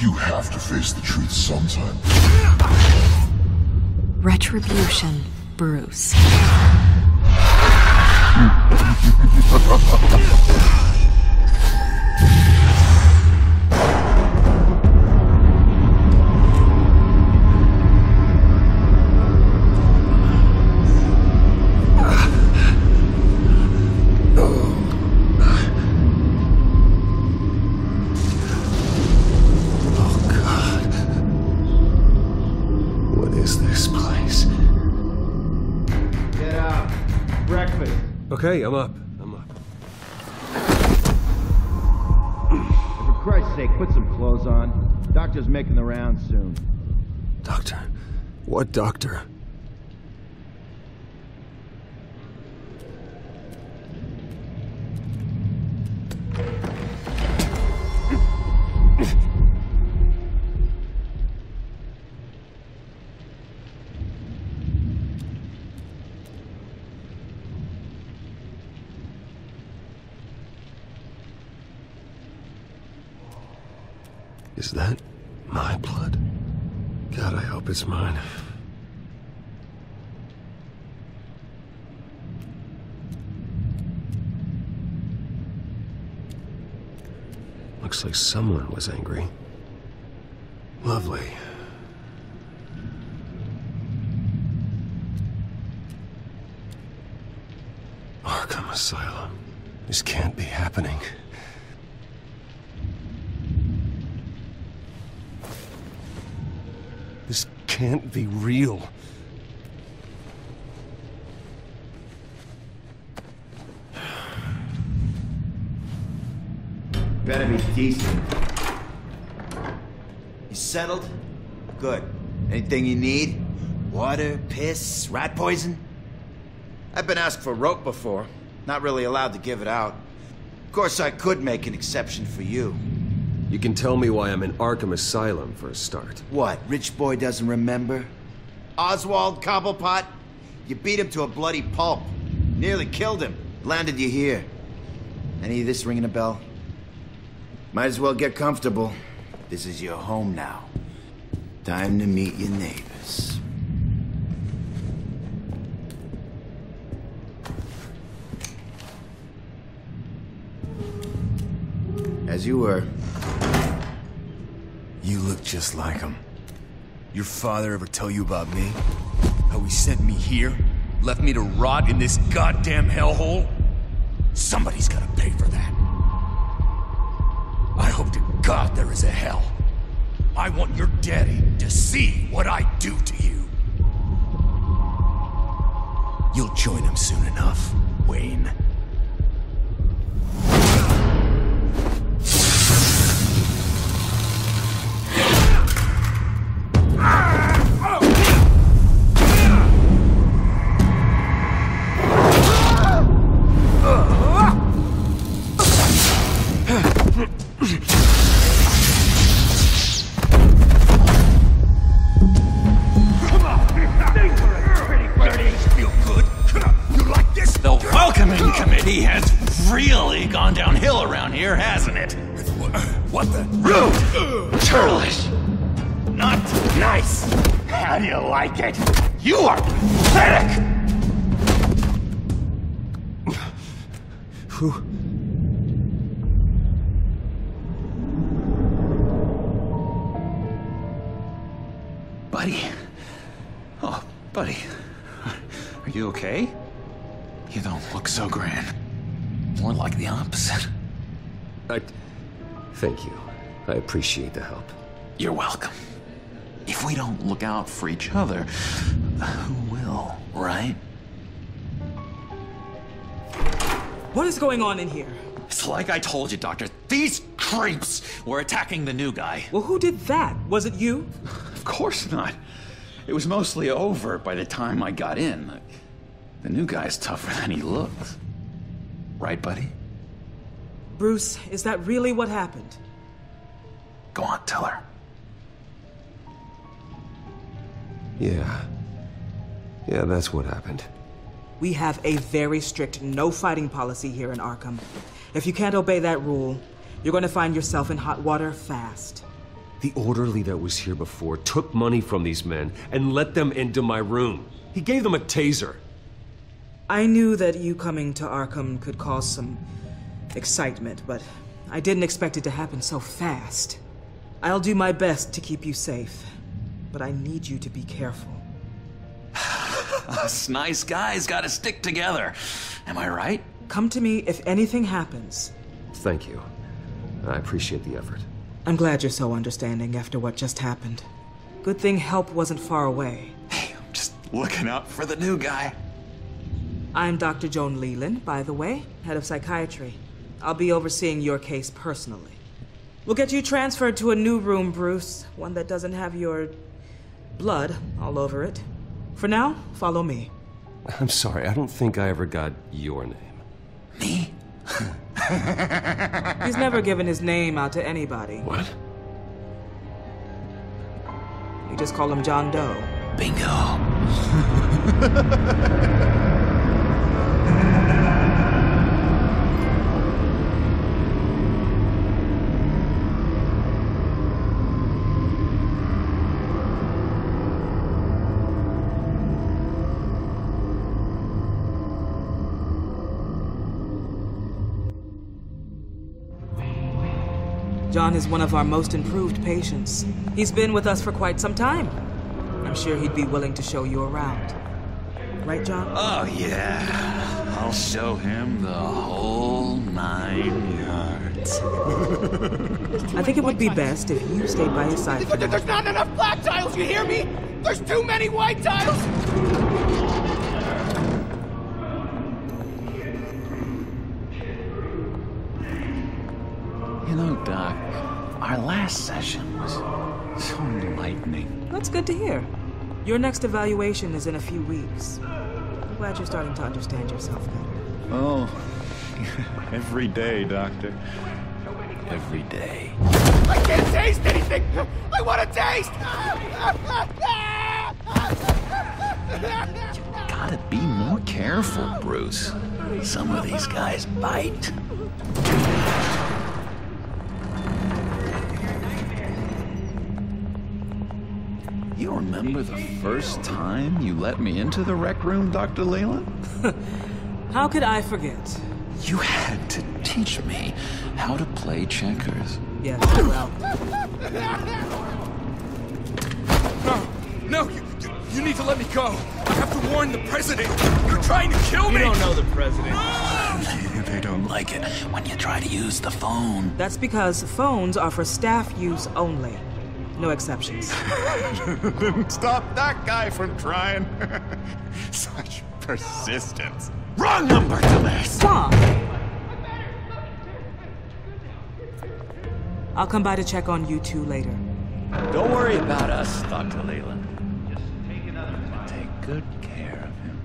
You have to face the truth sometime. Retribution, Bruce. Okay, I'm up. For Christ's sake, put some clothes on. Doctor's making the rounds soon. Doctor? What doctor? Is that my blood? God, I hope it's mine. Looks like someone was angry. Lovely. Arkham Asylum. This can't be happening. This can't be real. Better be decent. You settled? Good. Anything you need? Water, piss, rat poison? I've been asked for rope before. Not really allowed to give it out. Of course, I could make an exception for you. You can tell me why I'm in Arkham Asylum for a start. What, rich boy doesn't remember? Oswald Cobblepot? You beat him to a bloody pulp. Nearly killed him. Landed you here. Any of this ringing a bell? Might as well get comfortable. This is your home now. Time to meet your neighbors. As you were. You look just like him. Your father ever tell you about me? How he sent me here? Left me to rot in this goddamn hellhole? Somebody's gotta pay for that. I hope to God there is a hell. I want your daddy to see what I do to you. You'll join him soon enough, Wayne. Thank you. I appreciate the help. You're welcome. If we don't look out for each other, who will, right? What is going on in here? It's like I told you, Doctor. These creeps were attacking the new guy. Well, who did that? Was it you? Of course not. It was mostly over by the time I got in. The new guy's tougher than he looks. Right, buddy? Bruce, is that really what happened? Go on, tell her. Yeah, that's what happened. We have a very strict no-fighting policy here in Arkham. If you can't obey that rule, you're going to find yourself in hot water fast. The orderly that was here before took money from these men and let them into my room. He gave them a taser. I knew that you coming to Arkham could cause some excitement, but I didn't expect it to happen so fast. I'll do my best to keep you safe, but I need you to be careful. Us nice guys gotta stick together. Am I right? Come to me if anything happens. Thank you. I appreciate the effort. I'm glad you're so understanding after what just happened. Good thing help wasn't far away. Hey, I'm just looking out for the new guy. I'm Dr. Joan Leland, by the way, head of psychiatry. I'll be overseeing your case personally. We'll get you transferred to a new room, Bruce. One that doesn't have your blood all over it. For now, follow me. I'm sorry, I don't think I ever got your name. Me? He's never given his name out to anybody. What? You just call him John Doe. Bingo. John is one of our most improved patients. He's been with us for quite some time. I'm sure he'd be willing to show you around. Right, John? Oh, yeah. I'll show him the whole 9 yards. I think it would be best if you stayed by his side. There's not enough black tiles, you hear me? There's too many white tiles! You know, Doc, our last session was so enlightening. That's good to hear. Your next evaluation is in a few weeks. I'm glad you're starting to understand yourself better. Oh, every day, Doctor. Every day. I can't taste anything! I want to taste! You gotta be more careful, Bruce. Some of these guys bite. You remember the first time you let me into the rec room, Dr. Leland? How could I forget? You had to teach me how to play checkers. Yeah, well. No, you need to let me go. I have to warn the president. You're trying to kill me. You don't know the president. They don't like it when you try to use the phone. That's because phones are for staff use only. No exceptions. Stop that guy from trying. Such persistence. Wrong number to this! Stop! I'll come by to check on you two later. Don't worry about us, Dr. Leland. Just take another time. Take good care of him.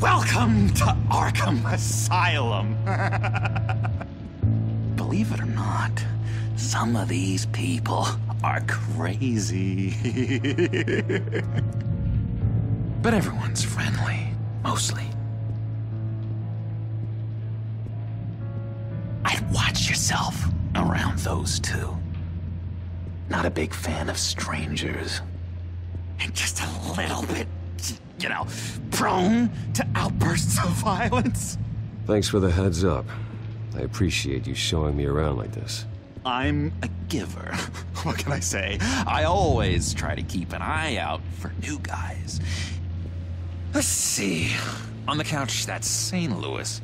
Welcome to Arkham Asylum. Believe it or not, some of these people are crazy. But everyone's friendly, mostly. I'd watch yourself around those two. Not a big fan of strangers. And just a little bit, you know, prone to outbursts of violence. Thanks for the heads up. I appreciate you showing me around like this. I'm a giver. What can I say? I always try to keep an eye out for new guys. Let's see. On the couch, that's St. Louis.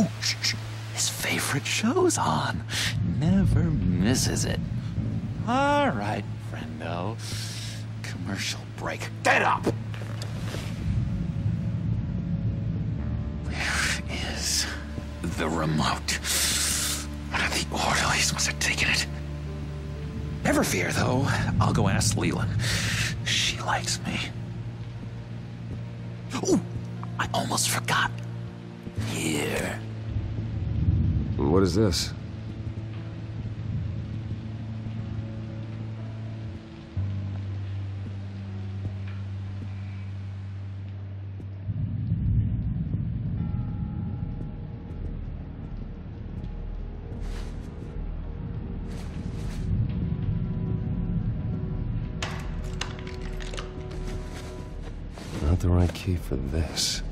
Ooh, his favorite show's on. Never misses it. All right, friendo. Commercial break. Get up! Is the remote. One of the orderlies must have taken it. Never fear, though. I'll go ask Leland. She likes me. Ooh, I almost forgot. Here. What is this? The right key for this.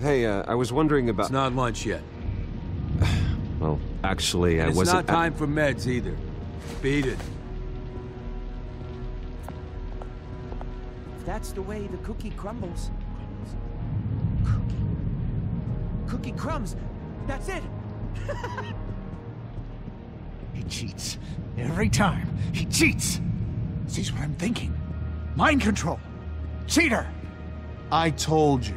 Hey, I was wondering about... It's not lunch yet. Well, actually, and I wasn't... It's not time for meds either. Beat it. That's the way the cookie crumbles. Cookie crumbs. That's it. He cheats. Every time. He cheats! Sees what I'm thinking. Mind control! Cheater! I told you,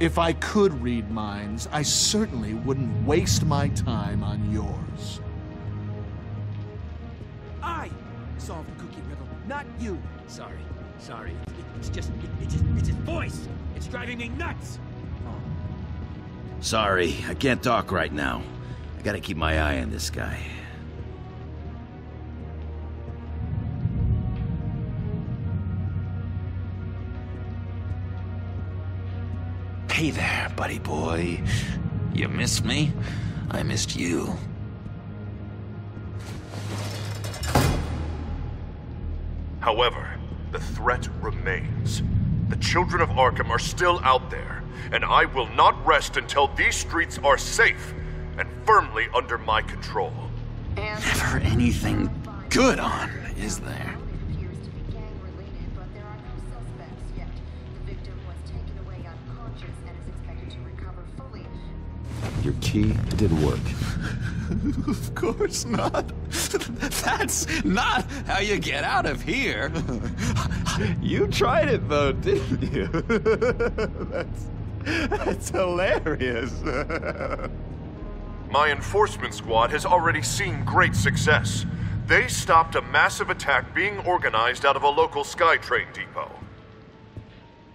if I could read minds, I certainly wouldn't waste my time on yours. I solved the cookie riddle, not you. Sorry. Sorry. It's his voice! It's driving me nuts! Oh. Sorry, I can't talk right now. I gotta keep my eye on this guy. Hey there, buddy boy. You missed me? I missed you. However, the threat remains. The children of Arkham are still out there, and I will not rest until these streets are safe and firmly under my control. Never anything good on, is there? Your key didn't work. Of course not. That's not how you get out of here. You tried it though, didn't you? That's hilarious. My enforcement squad has already seen great success. They stopped a massive attack being organized out of a local Skytrain depot.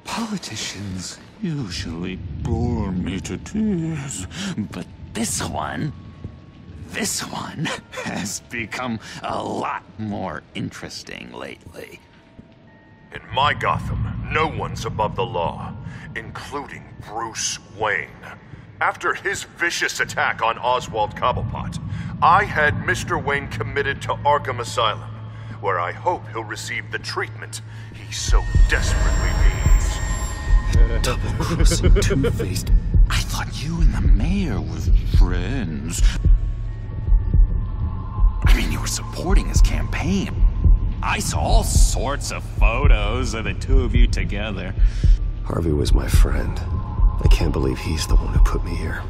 Politicians usually bore me to tears, but this one has become a lot more interesting lately. In my Gotham, no one's above the law, including Bruce Wayne. After his vicious attack on Oswald Cobblepot, I had Mr. Wayne committed to Arkham Asylum, where I hope he'll receive the treatment he so desperately needs. Double-crossing two-faced. I thought you and the mayor were friends. I mean, you were supporting his campaign. I saw all sorts of photos of the two of you together. Harvey was my friend. I can't believe he's the one who put me here.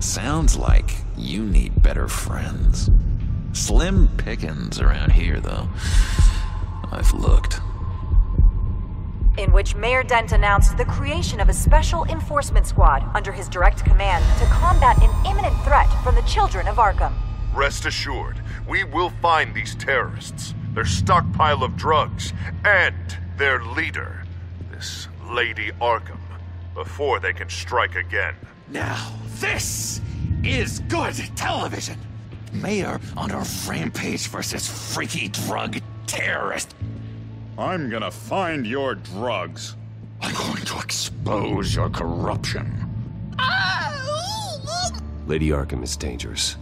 Sounds like you need better friends. Slim pickings around here, though. I've looked. In which Mayor Dent announced the creation of a special enforcement squad under his direct command to combat an imminent threat from the children of Arkham. Rest assured, we will find these terrorists, their stockpile of drugs, and their leader, this Lady Arkham, before they can strike again. Now, this is good television! Mayor on a rampage versus freaky drug terrorist. I'm gonna find your drugs. I'm going to expose your corruption. Lady Arkham is dangerous.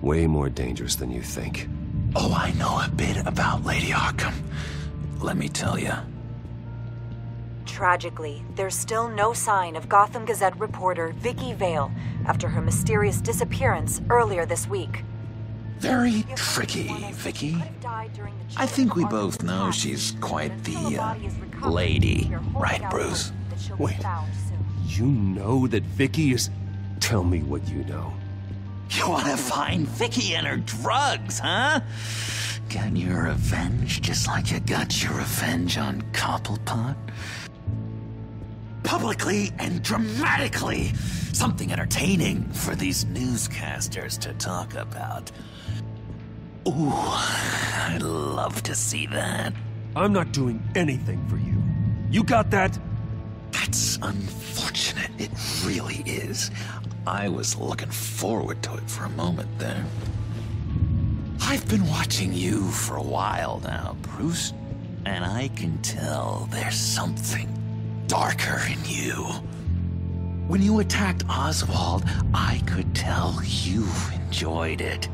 Way more dangerous than you think. Oh, I know a bit about Lady Arkham. Let me tell you. Tragically, there's still no sign of Gotham Gazette reporter Vicky Vale after her mysterious disappearance earlier this week. Very tricky, Vicky. I think we both know she's quite the, lady, right, Bruce? Wait, you know that Vicky is... Tell me what you know. You want to find Vicky and her drugs, huh? Got your revenge just like you got your revenge on Cobblepot? publicly and dramatically. Something entertaining for these newscasters to talk about. Ooh, I'd love to see that. I'm not doing anything for you. You got that? That's unfortunate. It really is. I was looking forward to it for a moment there. I've been watching you for a while now, Bruce, and I can tell there's something darker in you. When you attacked Oswald, I could tell you enjoyed it.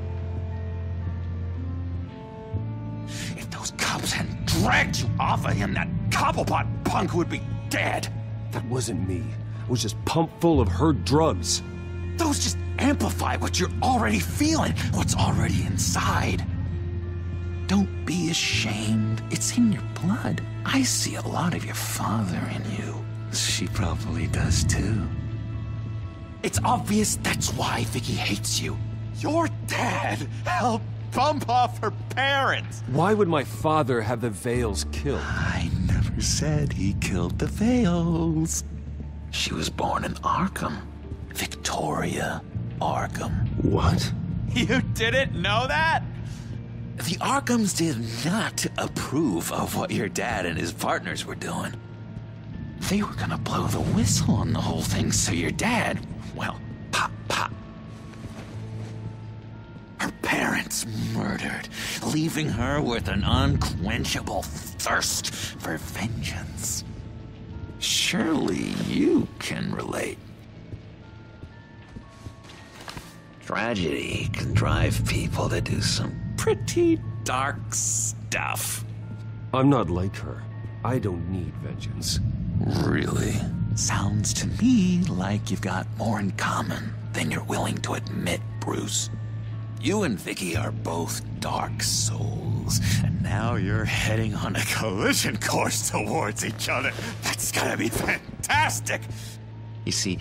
If those cops hadn't dragged you off of him, that Cobblepot punk would be dead. That wasn't me. I was just pumped full of her drugs. Those just amplify what you're already feeling, what's already inside. Don't be ashamed. It's in your blood. I see a lot of your father in you. She probably does too. It's obvious that's why Vicky hates you. Your dad helped bump off her parents. Why would my father have the Vales killed? I never said he killed the Vales. She was born in Arkham. Victoria Arkham. What? You didn't know that? The Arkhams did not approve of what your dad and his partners were doing. They were gonna blow the whistle on the whole thing, so your dad, well, pop. Her parents murdered, leaving her with an unquenchable thirst for vengeance. Surely you can relate. Tragedy can drive people to do some pretty dark stuff. I'm not like her. I don't need vengeance. Really? Sounds to me like you've got more in common than you're willing to admit, Bruce. You and Vicky are both dark souls, and now you're heading on a collision course towards each other. That's gonna be fantastic! You see,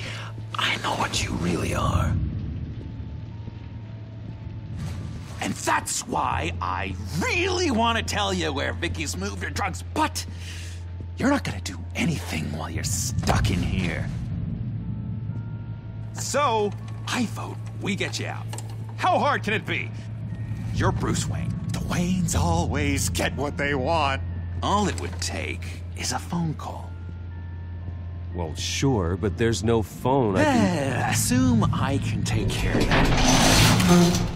I know what you really are. And that's why I really want to tell you where Vicky's moved her drugs, but you're not going to do anything while you're stuck in here. So, I vote we get you out. How hard can it be? You're Bruce Wayne. The Waynes always get what they want. All it would take is a phone call. Well, sure, but there's no phone. Assume I can take care of that.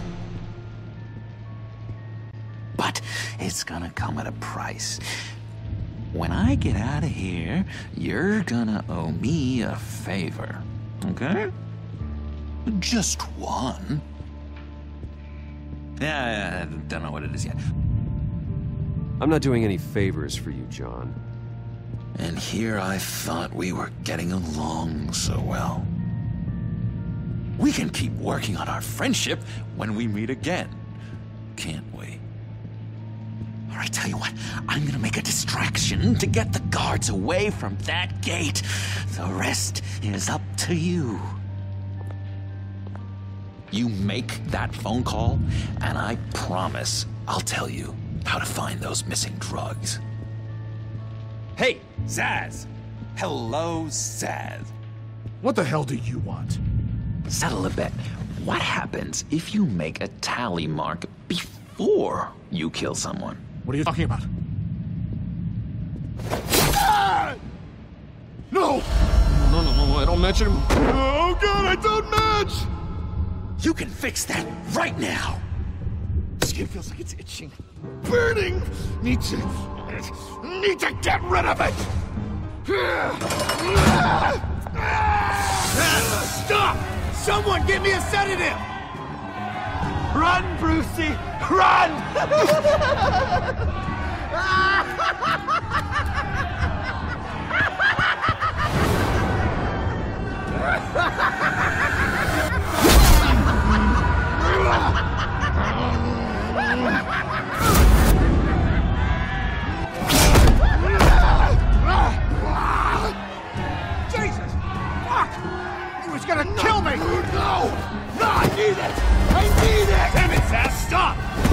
It's gonna come at a price. When I get out of here, you're gonna owe me a favor, okay? Just one. Yeah, I don't know what it is yet. I'm not doing any favors for you, John. And here I thought we were getting along so well. We can keep working on our friendship when we meet again, can't we? I tell you what, I'm gonna make a distraction to get the guards away from that gate. The rest is up to you. You make that phone call, and I promise I'll tell you how to find those missing drugs. Hey, Zaz! Hello, Zaz. What the hell do you want? Settle a bet. What happens if you make a tally mark before you kill someone? What are you talking about? Ah! No! No, I don't match him. Oh God, I don't match! You can fix that right now! Skin feels like it's itching. Burning! Need to get rid of it! Stop! Someone give me a sedative! Run, Brucey! Run! Jesus! Fuck! He was gonna kill me! No! No, I need it! I need it! Damn it, Zaz, stop!